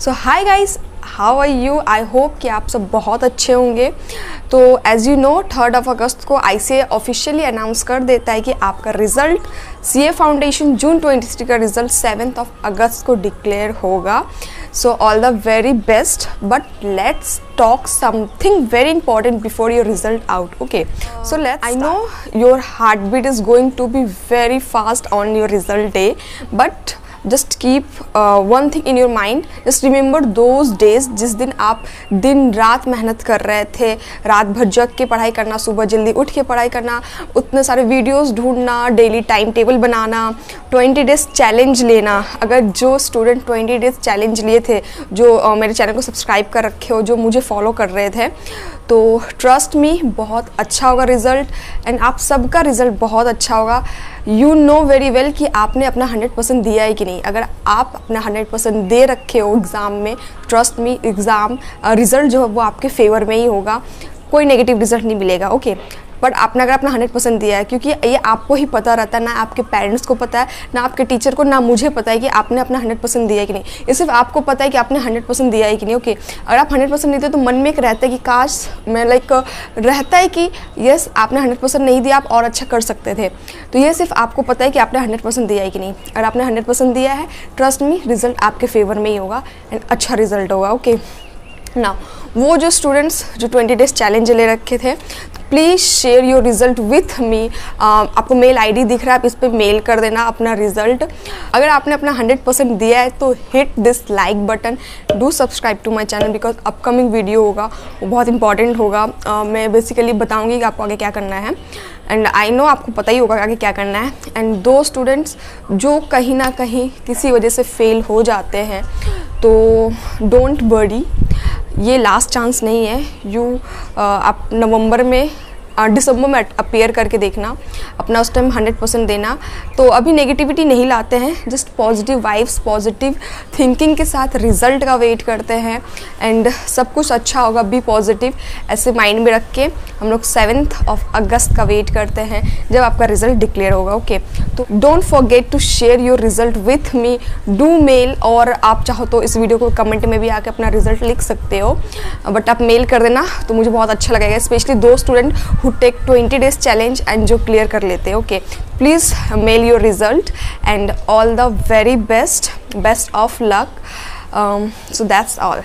So hi guys, how are you? I hope कि आप सब बहुत अच्छे होंगे। तो एज़ यू नो 3 अगस्त को ICAI ऑफिशियली अनाउंस कर देता है कि आपका रिज़ल्ट CA फाउंडेशन जून 2023 का रिज़ल्ट 7 अगस्त को डिक्लेयर होगा। So all the very best, but let's talk something very important before your result out. Okay, so let's, I know your heart beat is going to be very fast on your result day, but just keep one thing in your mind, just remember those days जिस दिन आप दिन रात मेहनत कर रहे थे, रात भर जग के पढ़ाई करना, सुबह जल्दी उठ के पढ़ाई करना, उतने सारे वीडियोस ढूंढना, डेली टाइम टेबल बनाना, 20 डेज चैलेंज लेना। अगर जो स्टूडेंट 20 डेज चैलेंज लिए थे, जो मेरे चैनल को सब्सक्राइब कर रखे हो, जो मुझे फॉलो कर रहे थे, तो ट्रस्ट मी बहुत अच्छा होगा रिज़ल्ट, एंड आप सबका रिज़ल्ट बहुत अच्छा होगा। यू नो वेरी वेल कि आपने अपना 100% दिया है कि नहीं। अगर आप अपना 100% दे रखे हो एग्ज़ाम में, ट्रस्ट मी एग्ज़ाम रिज़ल्ट जो है वो आपके फेवर में ही होगा, कोई नेगेटिव रिज़ल्ट नहीं मिलेगा। ओके, बट आपने अगर अपना 100% दिया है, क्योंकि ये आपको ही पता रहता है, ना आपके पेरेंट्स को पता है, ना आपके टीचर को, ना मुझे पता है कि आपने अपना 100% दिया है कि नहीं। ये सिर्फ आपको पता है कि आपने 100% दिया है कि नहीं। ओके, अगर आप 100% देते हो तो मन में एक रहता है कि काश मैं रहता है कि यस आपने 100% नहीं दिया, आप और अच्छा कर सकते थे। तो ये सिर्फ आपको पता है कि आपने 100% दिया है कि नहीं। अगर आपने 100% दिया है, ट्रस्ट मी रिज़ल्ट आपके फेवर में ही होगा, एंड अच्छा रिज़ल्ट होगा। ओके ना, वो जो स्टूडेंट्स जो 20 डेज चैलेंज ले रखे थे, please share your result with me. आपको मेल आईडी दिख रहा है, आप इस पर मेल कर देना अपना रिज़ल्ट। अगर आपने अपना 100% दिया है तो hit this like button, do subscribe to my channel, because upcoming video होगा वो बहुत इंपॉर्टेंट होगा। मैं बेसिकली बताऊंगी कि आपको आगे क्या करना है, एंड आई नो आपको पता ही होगा आगे क्या करना है। एंड दो स्टूडेंट्स जो कहीं ना कहीं किसी वजह से फेल हो जाते हैं, तो डोंट वरी, ये लास्ट चांस नहीं है। आप नवंबर में दिसंबर में अपेयर करके देखना, अपना उस टाइम 100% देना। तो अभी नेगेटिविटी नहीं लाते हैं, just positive vibes, positive thinking के साथ रिज़ल्ट का वेट करते हैं, एंड सब कुछ अच्छा होगा। बी पॉजिटिव ऐसे माइंड में रख के हम लोग 7 अगस्त का वेट करते हैं, जब आपका रिज़ल्ट डिक्लेयर होगा। ओके, तो don't forget to share your result with me, do mail, और आप चाहो तो इस वीडियो को कमेंट में भी आके अपना रिज़ल्ट लिख सकते हो, बट आप मेल कर देना तो मुझे बहुत अच्छा लगेगा, स्पेशली दो student take 20 days challenge and जो क्लियर कर लेते हैं। Okay, please mail your result, and all the very best, best of luck. So that's all.